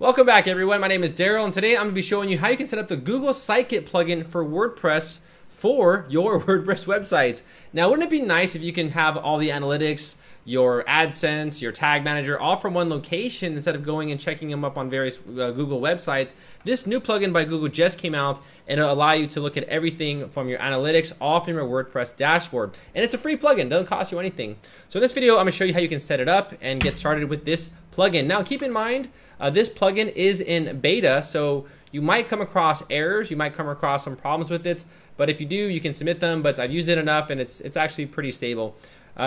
Welcome back, everyone. My name is Darrel, and today I'm going to be showing you how you can set up the Google Site Kit plugin for WordPress for your WordPress websites. Now, wouldn't it be nice if you can have all the analytics, your AdSense, your Tag Manager, all from one location instead of going and checking them up on various Google websites? This new plugin by Google just came out, and it'll allow you to look at everything from your analytics, all from your WordPress dashboard. And it's a free plugin, doesn't cost you anything. So in this video, I'm gonna show you how you can set it up and get started with this plugin. Now, keep in mind, this plugin is in beta, so you might come across errors, you might come across some problems with it, but if you do, you can submit them, but I've used it enough and it's actually pretty stable.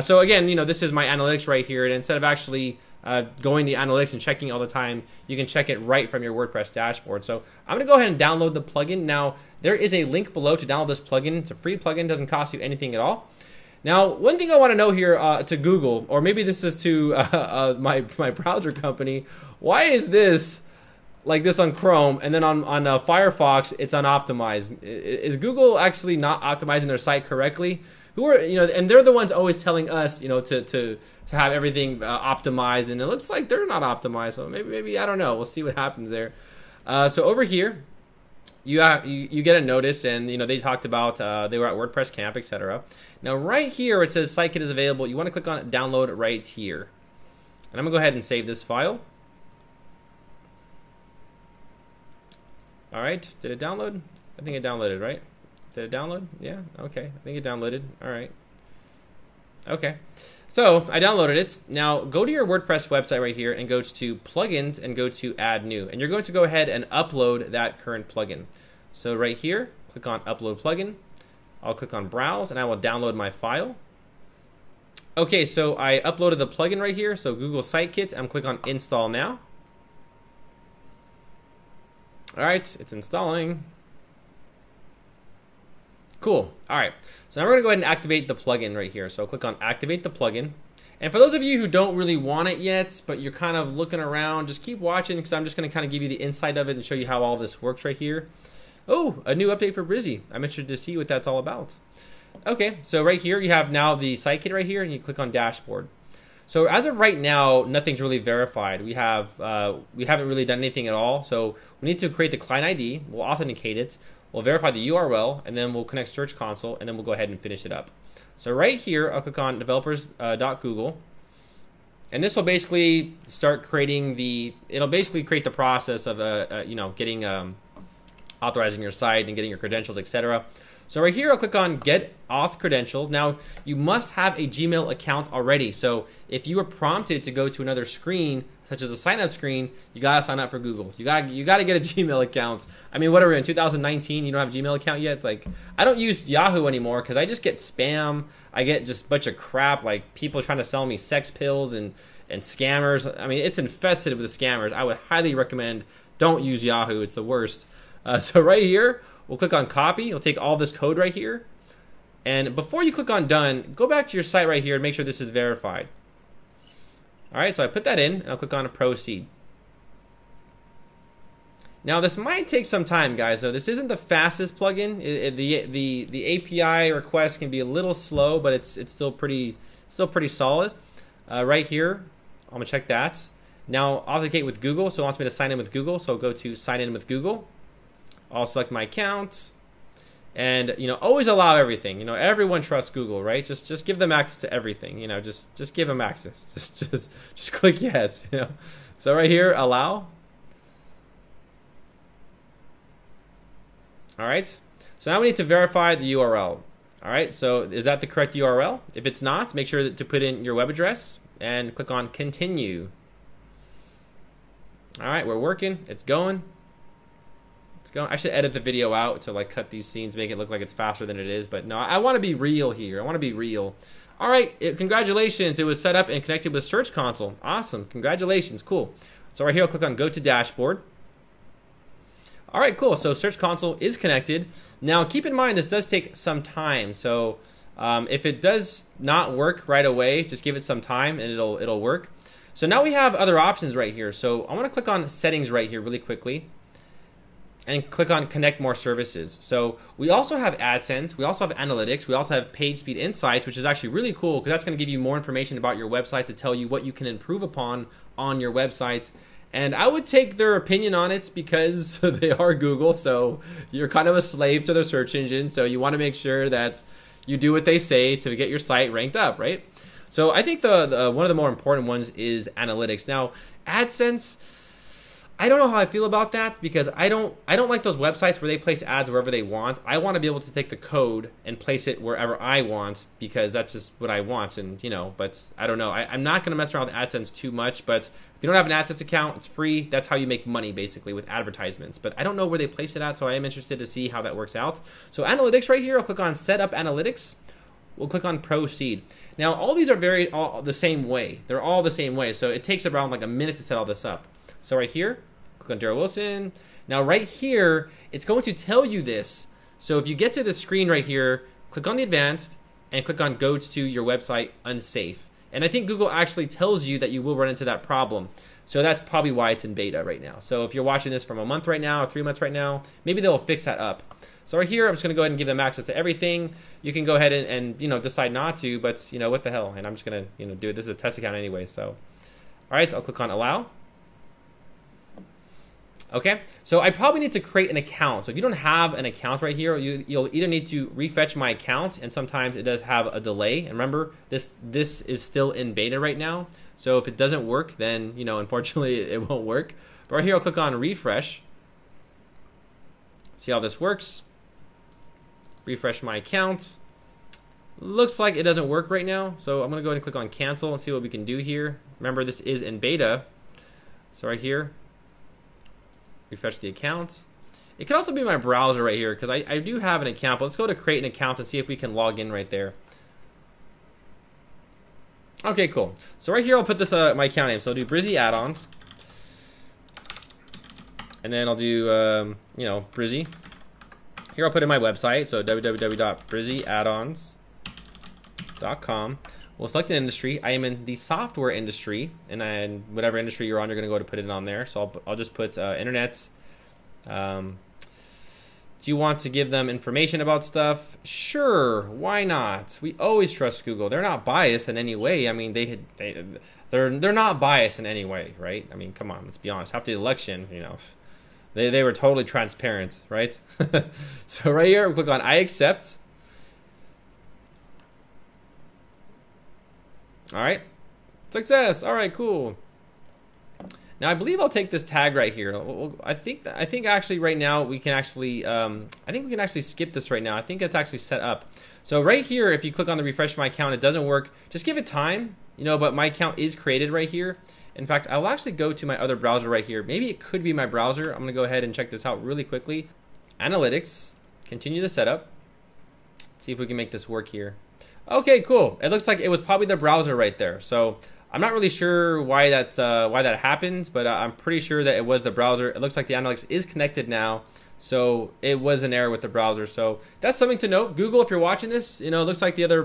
So again, you know, this is my analytics right here, and instead of actually going to analytics and checking all the time, you can check it right from your WordPress dashboard. So I'm gonna go ahead and download the plugin. Now, there is a link below to download this plugin. It's a free plugin, doesn't cost you anything at all. Now, one thing I wanna know here to Google, or maybe this is to my browser company, why is this like this on Chrome, and then on Firefox, it's unoptimized? Is Google actually not optimizing their site correctly? Who are, you know, and they're the ones always telling us, you know, to have everything optimized, and it looks like they're not optimized. So maybe I don't know. We'll see what happens there. So over here, you get a notice, and you know they talked about they were at WordPress camp, etc. Now right here it says Site Kit is available. You want to click on it, download right here, and I'm gonna go ahead and save this file. All right, did it download? I think it downloaded, right? Did it download? Yeah, okay, I think it downloaded, all right. Okay, so I downloaded it. Now go to your WordPress website right here and go to plugins and go to add new. And you're going to go ahead and upload that current plugin. So right here, click on upload plugin. I'll click on browse and I will download my file. Okay, so I uploaded the plugin right here. So Google Site Kit, I'm click on install now. All right, it's installing. Cool, all right. So now we're gonna go ahead and activate the plugin right here. So click on activate the plugin. And for those of you who don't really want it yet, but you're kind of looking around, just keep watching because I'm just gonna kind of give you the inside of it and show you how all this works right here. Oh, a new update for Brizy. I'm interested to see what that's all about. Okay, so right here you have now the Site Kit right here, and you click on dashboard. So as of right now, nothing's really verified. We have we haven't really done anything at all. So we need to create the client ID. We'll authenticate it. We'll verify the URL, and then we'll connect Search Console, and then we'll go ahead and finish it up. So right here, I'll click on developers.google, and this will basically start creating the. It'll basically create the process of you know, getting authorizing your site and getting your credentials, etc. So right here, I'll click on Get Auth Credentials. Now, you must have a Gmail account already. So if you were prompted to go to another screen, such as a sign-up screen, you gotta sign up for Google. You gotta get a Gmail account. I mean, what are we in, 2019? You don't have a Gmail account yet? Like, I don't use Yahoo anymore because I just get spam. I get just a bunch of crap, like people trying to sell me sex pills and scammers. I mean, it's infested with the scammers. I would highly recommend don't use Yahoo. It's the worst. So right here, we'll click on copy. We'll take all this code right here. And before you click on done, go back to your site right here and make sure this is verified. All right, so I put that in and I'll click on proceed. Now this might take some time, guys. So this isn't the fastest plugin. The API request can be a little slow, but it's still pretty solid. Right here, I'm gonna check that. Now authenticate with Google. So it wants me to sign in with Google. So I'll go to sign in with Google. I'll select my account, and you know, always allow everything. You know, everyone trusts Google, right? Just give them access to everything. You know, just give them access. Just click yes. You know, so right here, allow. All right. So now we need to verify the URL. All right. So is that the correct URL? If it's not, make sure to put in your web address and click on continue. All right, we're working. It's going. I should edit the video out to like cut these scenes, make it look like it's faster than it is, but no, I want to be real here. I want to be real. All right, congratulations. It was set up and connected with Search Console. Awesome. Congratulations. Cool. So right here, I'll click on go to dashboard. All right, cool. So Search Console is connected. Now keep in mind, this does take some time. So if it does not work right away, just give it some time and it'll work. So now we have other options right here. So I want to click on settings right here really quickly, and click on connect more services. So we also have AdSense, we also have analytics, we also have PageSpeed Insights, which is actually really cool because that's gonna give you more information about your website to tell you what you can improve upon on your website. And I would take their opinion on it because they are Google, so you're kind of a slave to their search engine, so you want to make sure that you do what they say to get your site ranked up, right? So I think the one of the more important ones is analytics. Now, AdSense, I don't know how I feel about that because I don't like those websites where they place ads wherever they want. I want to be able to take the code and place it wherever I want because that's just what I want. And you know, but I don't know. I'm not going to mess around with AdSense too much. But if you don't have an AdSense account, it's free. That's how you make money basically with advertisements. But I don't know where they place it at, so I am interested to see how that works out. So analytics right here, I'll click on Set Up Analytics. We'll click on Proceed. Now all these are all the same way. They're all the same way. So it takes around like a minute to set all this up. So right here, click on Darrel Wilson. Now right here, it's going to tell you this. So if you get to the screen right here, click on the advanced and click on go to your website unsafe. And I think Google actually tells you that you will run into that problem. So that's probably why it's in beta right now. So if you're watching this from a month right now or 3 months right now, maybe they'll fix that up. So right here, I'm just gonna go ahead and give them access to everything. You can go ahead and you know, decide not to, but you know, what the hell? And I'm just gonna, you know, do it. This is a test account anyway, so. All right, I'll click on allow. Okay, so I probably need to create an account. So if you don't have an account right here, you'll either need to refetch my account, and sometimes it does have a delay. And remember, this is still in beta right now. So if it doesn't work, then you know, unfortunately, it won't work. But right here, I'll click on refresh. See how this works. Refresh my account. Looks like it doesn't work right now. So I'm gonna go ahead and click on cancel and see what we can do here. Remember, this is in beta. So right here, refresh the account. It could also be my browser right here because I do have an account, but let's go to create an account and see if we can log in right there. Okay, cool. So right here, I'll put this my account name. So I'll do Brizy Addons, and then I'll do you know, Brizy. Here I'll put in my website. So www.brizyaddons.com. We'll select an industry. I am in the software industry, and then whatever industry you're on, you're gonna go to put it on there. So I'll just put internet. Do you want to give them information about stuff? Sure, why not? We always trust Google. They're not biased in any way. I mean, they're not biased in any way, right? I mean, come on, let's be honest. After the election, you know, they were totally transparent, right? So right here, we'll click on I accept. All right, success. All right, cool. Now I believe I'll take this tag right here. I think actually right now we can actually, I think we can actually skip this right now. I think it's actually set up. So right here, if you click on the refresh my account, it doesn't work. Just give it time, you know, but my account is created right here. In fact, I will actually go to my other browser right here. Maybe it could be my browser. I'm gonna go ahead and check this out really quickly. Analytics, continue the setup. See if we can make this work here. Okay, cool. It looks like it was probably the browser right there. So I'm not really sure why that happens, but I'm pretty sure that it was the browser. It looks like the analytics is connected now. So it was an error with the browser. So that's something to note. Google, if you're watching this, you know, it looks like the other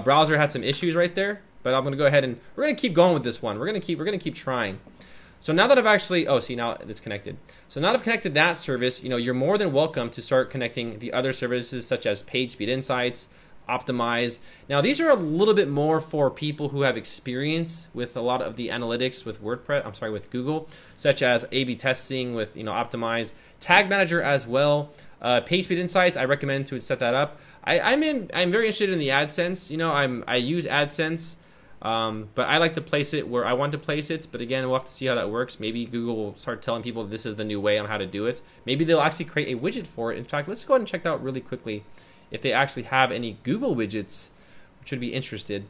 browser had some issues right there, but I'm gonna go ahead and we're gonna keep going with this one. We're gonna keep trying. So now that I've actually, oh, see, now it's connected. So now that I've connected that service, you know, you're more than welcome to start connecting the other services such as PageSpeed Insights, Optimize. Now, these are a little bit more for people who have experience with a lot of the analytics with WordPress, I'm sorry, with Google, such as A/B testing with, you know, Optimize, Tag Manager as well. PageSpeed Insights, I recommend to set that up. I'm very interested in the AdSense. You know, I use AdSense. But I like to place it where I want to place it. But again, we'll have to see how that works. Maybe Google will start telling people this is the new way on how to do it. Maybe they'll actually create a widget for it. In fact, let's go ahead and check that out really quickly if they actually have any Google widgets, which would be interesting.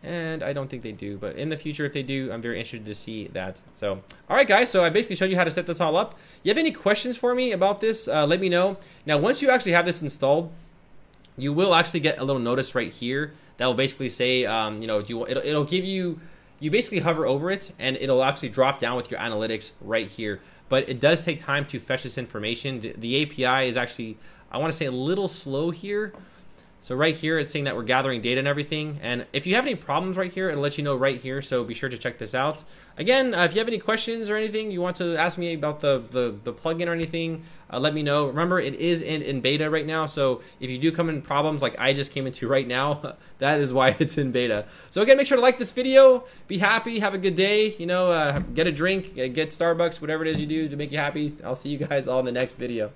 And I don't think they do, but in the future, if they do, I'm very interested to see that. So, all right, guys, so I basically showed you how to set this all up. You have any questions for me about this, let me know. Now, once you actually have this installed, you will actually get a little notice right here that will basically say, you know, it'll give you, you basically hover over it and it'll actually drop down with your analytics right here. But it does take time to fetch this information. The API is actually, I want to say, a little slow here. So right here, it's saying that we're gathering data and everything. And if you have any problems right here, it'll let you know right here. So be sure to check this out. Again, if you have any questions or anything you want to ask me about the plugin or anything, let me know. Remember, it is in beta right now. So if you do come in problems like I just came into right now, that is why it's in beta. So again, make sure to like this video. Be happy. Have a good day. You know, get a drink, get Starbucks, whatever it is you do to make you happy. I'll see you guys all in the next video.